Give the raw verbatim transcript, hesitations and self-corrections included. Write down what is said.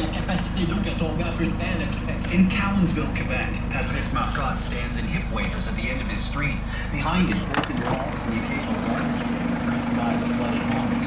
la capacité d'eau qui a tombé en peu de temps, là, qui fait que... In Callensville, Quebec, Patrice Marcotte stands in hip waders at the end of his street. Behind him, broken walls and the occasional garbage can drift by the flooded home.